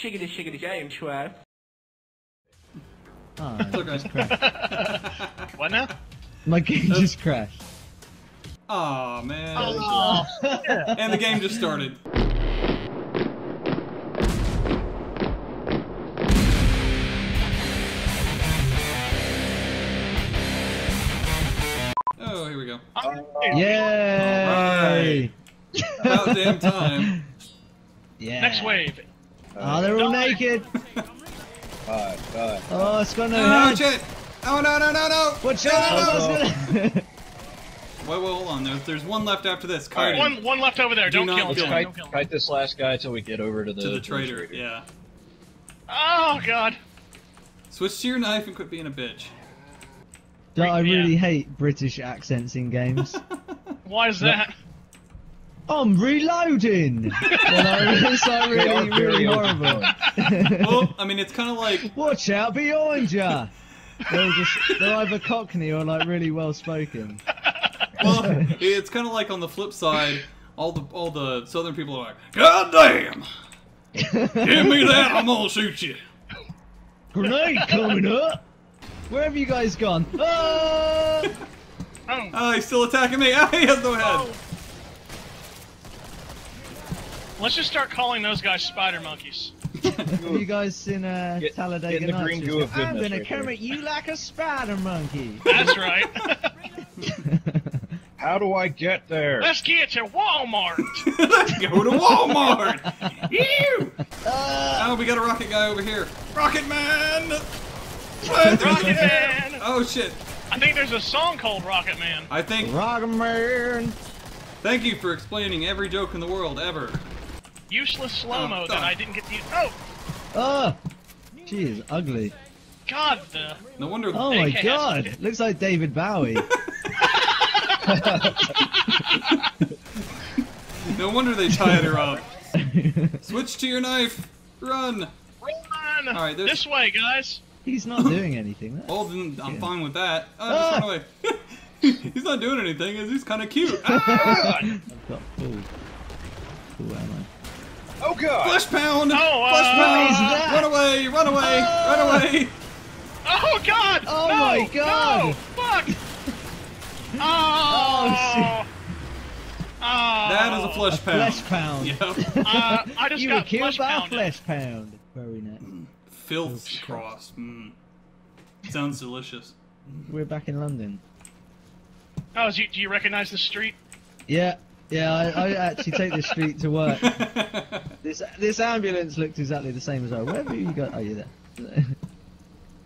shiggity game, Schwerf. Oh, just crashed. What now? My game just crashed. Aw, man. Oh, yeah. And the game just started. Oh, here we go. Yay! Right. About damn time. Yeah. Next wave. Oh, they're all naked. Oh, it's got no head. Oh, no. Watch out! Wait, hold on. There's one left after this. Right. One left over there. Don't kill him. Fight this last guy till we get over to the traitor. Yeah. Oh God. Switch to your knife and quit being a bitch. I really hate British accents in games. Why is that? I'm reloading. It's really horrible. Well, I mean, it's kind of like watch out behind ya. They're either Cockney or like really well spoken. Well, it's kind of like on the flip side, all the Southern people are like, God damn! Give me that, I'm gonna shoot you! Grenade coming up! Where have you guys gone? Oh! Oh, he's still attacking me! Oh, he has no head! Oh. Let's just start calling those guys spider monkeys. Have you guys seen Talladega Nights? I'm gonna come at you like a spider monkey! That's right! How do I get there? Let's get to Walmart! Let's go to Walmart! Ew! Oh, we got a rocket guy over here. Rocket Man! Rocket Man! Oh, shit. I think there's a song called Rocket Man. I think... Rocket Man! Thank you for explaining every joke in the world, ever. Useless slow-mo that I didn't get to use. Oh! Oh! Jeez, ugly. God, the... No wonder... Oh, my God! Looks like David Bowie. No wonder they tied her up. Switch to your knife. Run. Run. All right, this way, guys. He's not doing anything. Olden, I'm fine with that. Oh, ah! He's not doing anything. He's kind of cute. Ah! I've got full ammo. Oh God! Flesh pound. Oh, flesh pound. Run away! Run away! Run away! Oh God! Oh no, my God! No! Fuck! Oh, oh, that is a flesh pound. Flesh pound. Yep. I just got killed by a flesh pound. Very nice. Filth cross. Mm. Sounds delicious. We're back in London. Oh, do you recognize the street? Yeah, yeah. I actually take this street to work. This ambulance looked exactly the same as ours. Where have you got? Oh, you're there.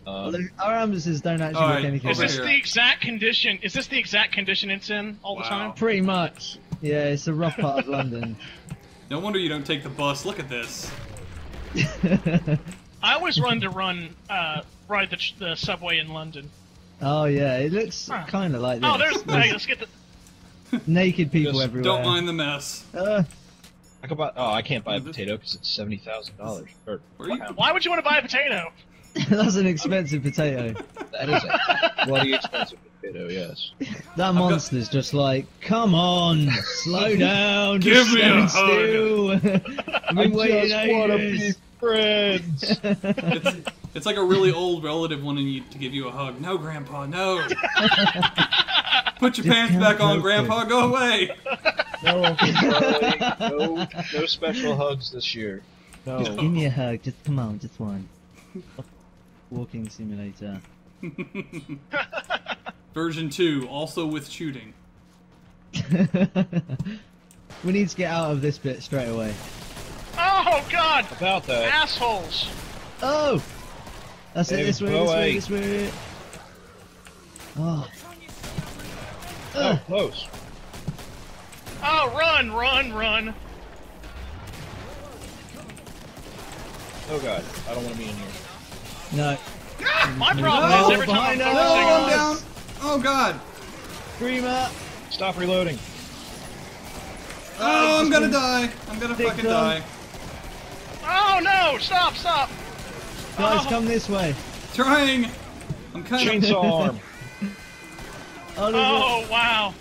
Our ambulances don't actually look anything. Is this the exact condition? Is this the exact condition it's in all the time? Pretty much. Yeah, it's a rough part of London. No wonder you don't take the bus. Look at this. I always ride the subway in London. Oh yeah, it looks kind of like this. Oh, hey, let's get the naked people everywhere. Don't mind the mess. I could buy. Oh, I can't buy a potato because it's $70,000. Why would you want to buy a potato? That's an expensive potato. That is a bloody expensive potato, yes. That monster's just like, come on, slow down, give me a hug. I just want to be friends. It's like a really old relative wanting to give you a hug. No, Grandpa, no. Put your pants back on, Grandpa, go away. No, no special hugs this year. No. Just give me a hug, just come on, just one. Walking simulator. Version 2, also with shooting. We need to get out of this bit straight away. Oh God! About that. Assholes! Oh! That's it, this way. Oh. Oh, close. Oh, run! Oh God, I don't want to be in here. No. Ah, my problem is every time I'm down. Oh God. Scream up. Stop reloading. Oh, I'm gonna die. I'm gonna fucking die. Oh no! Stop! Guys, come this way. Trying. I'm cutting. Chainsaw arm. Oh wow.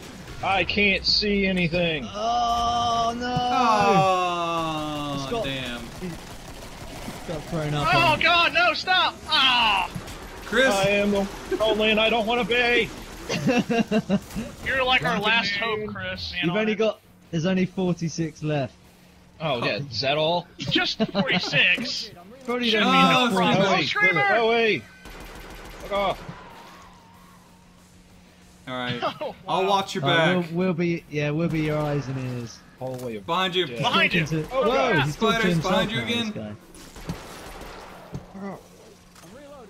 I can't see anything. Oh no. Oh damn. Got thrown up. Oh God, no, stop! Ah! Chris! I am only and I don't want to be! You're like our last hope, Chris. You've only got... There's only 46 left. Oh, yeah, is that all? Just 46? Probably don't mean no Screamer! Oh, wait! Fuck off. Alright. Oh, wow. I'll watch your back. We'll be your eyes and ears. Hallway of behind you! Yeah. Behind you! Oh, whoa! He's spiders behind you again!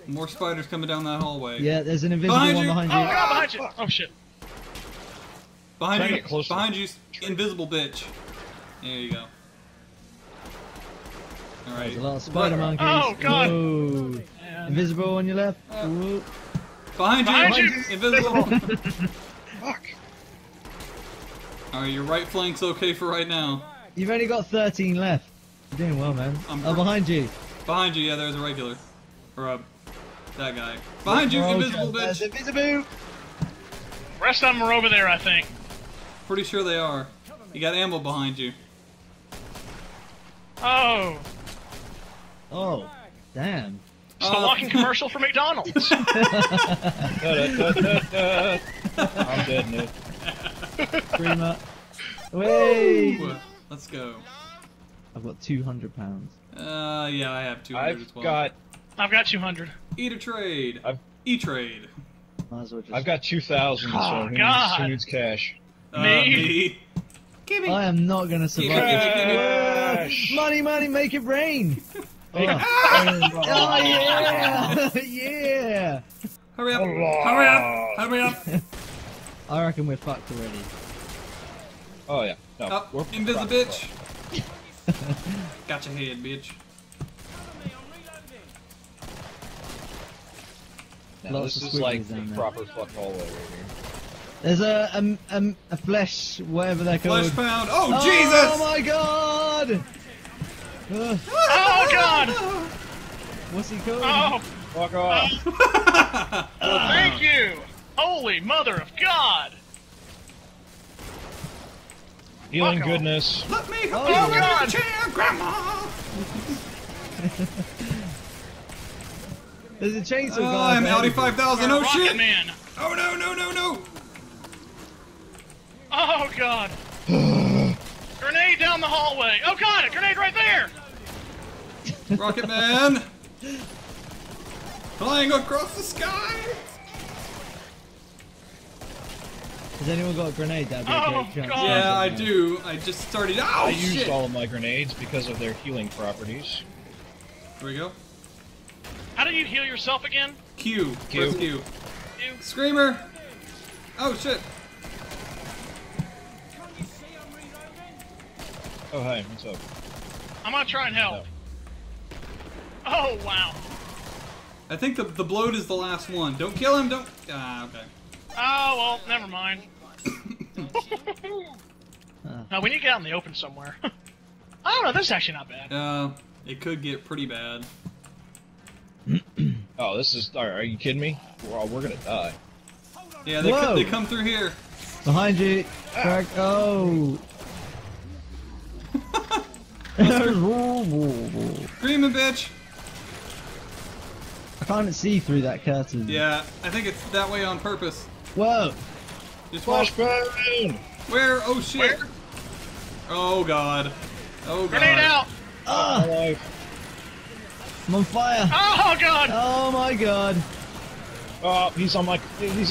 More spiders coming down that hallway. Yeah, there's an invisible one behind you. Oh, God, behind you! Oh, shit. Behind you! Behind you, invisible bitch. There you go. Alright. There's a lot of spider monkeys. Oh, God! Whoa. Invisible on your left. Behind you! Invisible! Fuck. Alright, your right flank's okay for right now. You've only got 13 left. You're doing well, man. Oh, behind you. Behind you, yeah, there's a regular. Or a... That guy. Behind you, invisible bitch! Invisible! Rest of them are over there, I think. Pretty sure they are. You got ammo behind you. Oh! Oh, damn. It's the walking commercial for McDonald's! I'm dead, Nick. Screamer. Woo! Let's go. I've got 200 pounds. Yeah, I have 200 as well. I've got 200. Eat a trade. E-trade. I've got 2,000, so who needs cash? Me. Give me. I am not gonna survive. Money, money, make it rain. Yeah, yeah. Hurry up! Hurry up! Hurry up! I reckon we're fucked already. Oh yeah. No, we're invisible bitch. Got your head, bitch. Now, this is like the proper fuck hallway right here. There's a flesh, whatever they're called. Flesh pound! Oh, Jesus! Oh my God! Oh God! What's he called? Oh! Fuck off! Thank you! Holy Mother of God! Healing goodness. Let me help you out of the chair, Grandma! There's a chainsaw guy. I'm Audi 5000. Oh shit! Man. Oh no no no no! Oh God! Grenade down the hallway! Oh God! A grenade right there! Rocket Man! Flying across the sky! Has anyone got a grenade? That'd be a great chance. Yeah, I do. I just started. Oh shit! I used all of my grenades because of their healing properties. Here we go. How do you heal yourself again? Q. Press Q. Screamer! Oh shit! Oh hi, what's up? I'm gonna try and help. No. Oh wow! I think the bloat is the last one. Don't kill him, don't... okay. Oh well, never mind. No, we need to get out in the open somewhere. I don't know, this is actually not bad. It could get pretty bad. Oh, this is... Are you kidding me? We're gonna die. Yeah, they come through here. Behind you. Back, Screaming bitch. I can't see through that curtain. Yeah, I think it's that way on purpose. Whoa. Just flashbang. Where? Oh shit. Where? Oh God. Oh God. Grenade out. Oh. I'm on fire! Oh God! Oh my God! Oh, he's up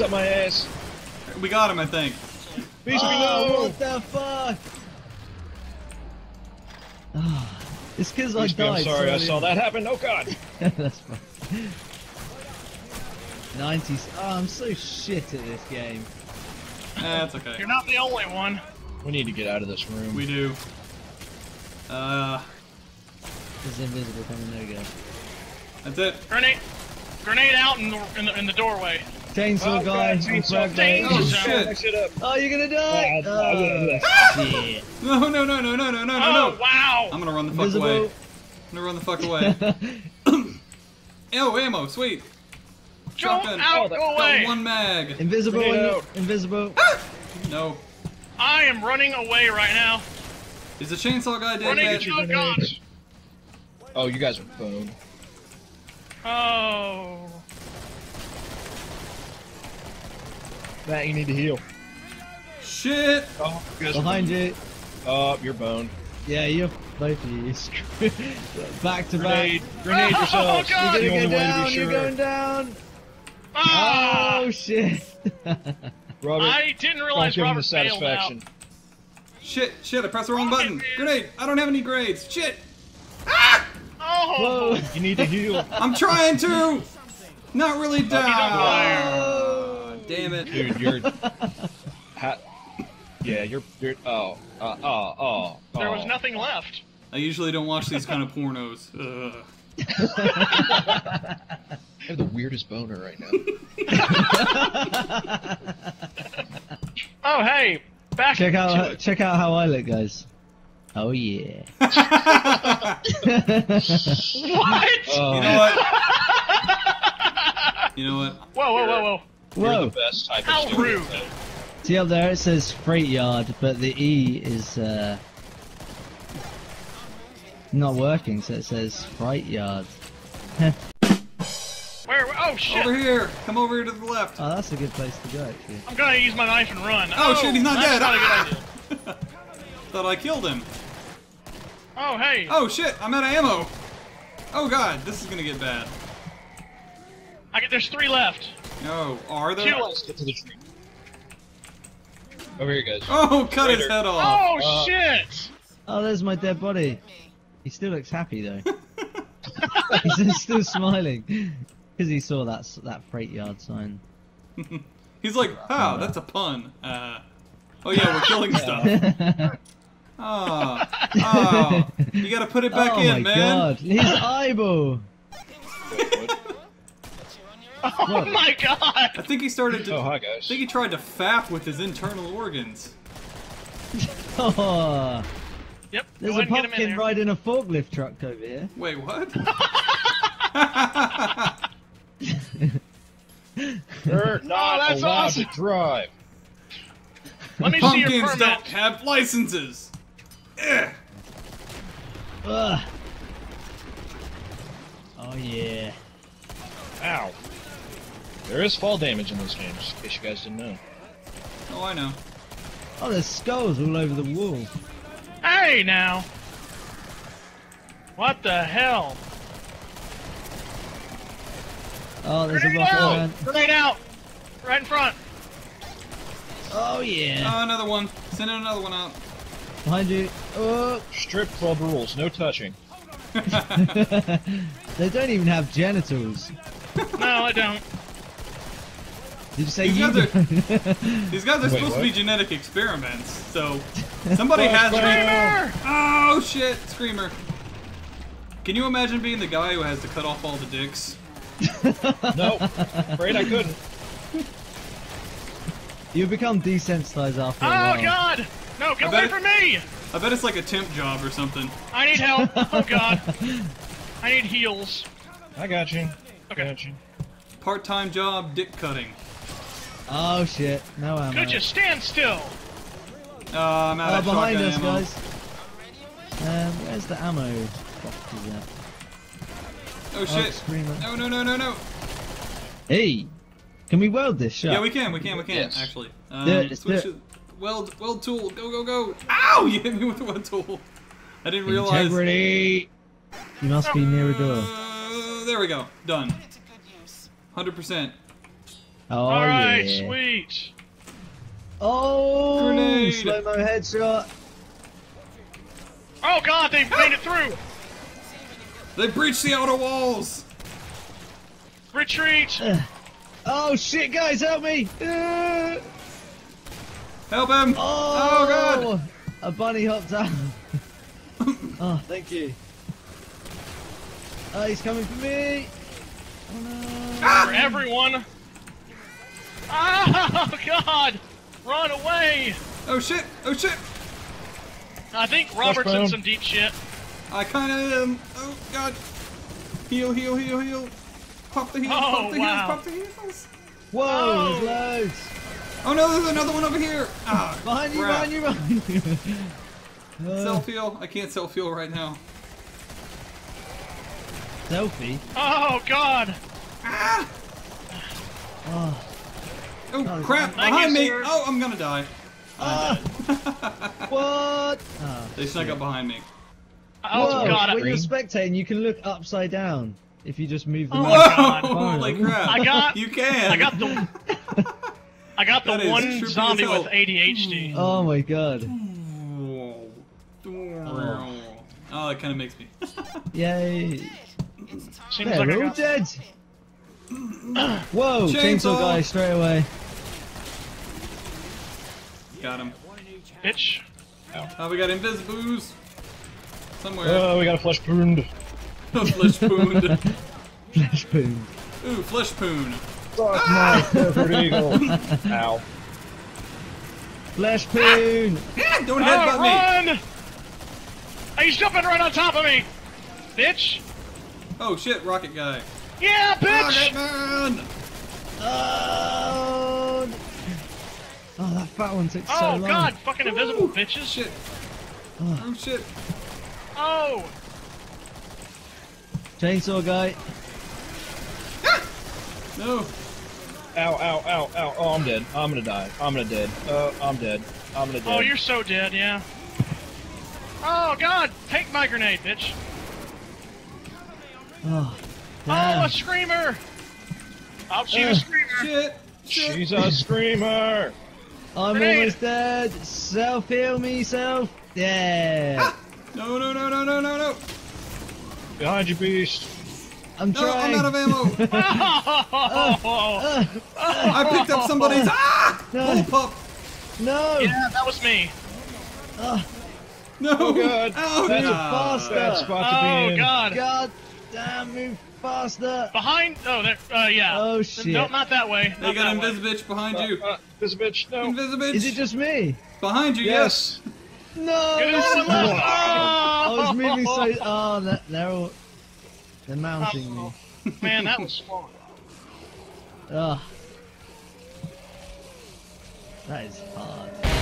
my ass. We got him, I think. What the fuck? Oh, it's because I died. I'm sorry, I saw that happen. Oh God! That's fine. 90s. Oh, I'm so shit at this game. That's okay. You're not the only one. We need to get out of this room. We do. It's invisible coming. There you go. That's it. Grenade out in the doorway. Chainsaw guy. Chainsaw. Oh shit! Oh, you're gonna die! Shit. No! Wow! I'm gonna run the fuck away. I'm gonna run the fuck away. Oh, ammo, sweet. Shotgun. Go away. One mag. Invisible. No. I am running away right now. Is the chainsaw guy dead? Running, oh God. Oh, you guys are bowed. Oh. Matt, you need to heal. Shit! Oh, you guys behind it. Oh, you're boned. Yeah, you're both of you. Back to grenade. Back. Grenade yourselves. Oh, you're going down. You're going down. Oh, shit. Robert, I didn't realize Robert failed out. Shit, shit, I pressed the wrong button. Grenade. I don't have any grades. Shit. Ah! Oh! Whoa, you need to heal. I'm trying to. Not really down. Oh, damn it. Dude, you're... Yeah, you're There was nothing left. I usually don't watch these kind of pornos. I have the weirdest boner right now. Oh hey, back. Check out how I look, guys. Oh yeah. What? You know what? You know what? Whoa, whoa, whoa, whoa! You're the best type of story. How rude! See up there, it says freight yard, but the E is not working, so it says freight yard. Where? Oh shit! Over here! Come over here to the left. Oh, that's a good place to go, actually. I'm gonna use my knife and run. Oh, oh shit, he's not dead! That's not a good idea. Thought I killed him. Oh, hey! Oh shit, I'm out of ammo! Oh god, this is gonna get bad. There's three left. No, are there? Two. Let's get to the tree. Over here, guys. Oh, cut his head off! Oh, shit! Oh, there's my dead body. He still looks happy, though. He's still smiling. Because he saw that freight yard sign. He's like, wow, that's a pun. Oh, yeah, we're killing stuff. Oh, oh. You gotta put it back in, man. Oh, my God. His eyeball. Oh my god! I think he started to. Oh, hi guys. I think he tried to fap with his internal organs. Oh. Yep. There's a pumpkin riding a forklift truck over here. Wait, what? You're not that's allowed awesome. To drive. Let me Pumpkins see your permit. Don't have licenses. Ugh. Ugh. Oh yeah. Ow. There is fall damage in those games, in case you guys didn't know. Oh, I know. Oh, there's skulls all over the wall. Hey, now! What the hell? Oh, there's a rock one. Grenade out! Right in front! Oh, yeah. Oh, another one. Send another one out. Behind you. Oh. Strip club rules, no touching. They don't even have genitals. No, I don't. Did you say these guys are supposed to be genetic experiments, so somebody has Screamer! Oh shit, Screamer. Can you imagine being the guy who has to cut off all the dicks? No, afraid I couldn't. You become desensitized after a while. Oh god! No, get away from me! I bet it's like a temp job or something. I need help! Oh god. I need heals. I got you. Okay. Got you. Part-time job, dick cutting. Oh shit! No ammo. Could you stand still? I'm out of shotgun ammo. Behind us, guys. Where's the ammo? What is that? Oh shit! Screamer. No, no, no, no, no! Hey, can we weld this shot? Yeah, we can. We can. We can. Yes. Actually. Do it. Weld tool. Go, go, go! Ow! You hit me with the weld tool. I didn't realize. Integrity. You must be near a door. There we go. Done. 100%. Oh, alright, yeah. Sweet! Oh! Grenade! Slow-mo headshot! Oh god, they've made it through! They breached the outer walls! Retreat! Oh shit, guys, help me! Help him! Oh, oh god! A bunny hopped out. Oh, thank you. Oh, he's coming for me! Oh no! Ah! For everyone! Oh god! Run away! Oh shit! Oh shit! I think Robert's in some deep shit. I kinda am. Oh god! Heal, heal, heal, heal! Pop the heals, pop the heals, pop the heals! Whoa! Oh. There's loads! Oh no, there's another one over here! Ah, behind you, behind you, behind you! Self heal! I can't self heal right now. selfie. Oh god! Ah. Oh, oh crap! Behind me! Sir. Oh, I'm gonna die. What? Oh, they snuck up behind me. Oh god! When you're spectating, you can look upside down if you just move the mouse. Oh, holy crap! I got. You can. I got the. I got the one zombie with ADHD. Oh my god. Oh, that kind of makes me. Yay! They're all dead! Whoa! Chainsaw guy straight away. Got him. Bitch. Oh, we got Invisiboos. Somewhere. Oh, we got a flesh poond. A flesh poond. Flesh poond. Ooh, flesh poond. Fuck my perfect eagle. Ow. Flesh poond. Ah, don't headbutt me. He's jumping right on top of me, bitch! Oh shit, rocket guy! Yeah, bitch! Rocket man! Oh, that fat one took so long. Oh god, fucking invisible bitches! Shit! Oh shit! Oh! Chainsaw guy! Ah! No! Ow! Ow! Ow! Ow! Oh, I'm dead. I'm gonna die. I'm gonna dead. I'm dead. I'm gonna dead. Oh, you're so dead, yeah. Oh god! Take my grenade, bitch! Oh, a screamer! Oh, she's a screamer! Shit. Shit. She's a screamer! I'm almost dead! Self heal me, self! Yeah! Ah. No, no, no, no, no, no, no! Behind you, beast! I'm trying! No, I'm out of ammo! I picked up somebody's... Ah! No! Pup. No! Yeah, that was me! No! Oh god! Oh, that's faster! That's spot to be in. God! God damn, move faster! Behind! Oh, there, yeah. Oh shit. No, not that way. They got Invisibitch behind you. Invisibitch, no. Invisibitch! Is it just me? Behind you, yes! No! No. I was moving so. Oh, they're all. They're mounting me. Man, that was fun. That is hard.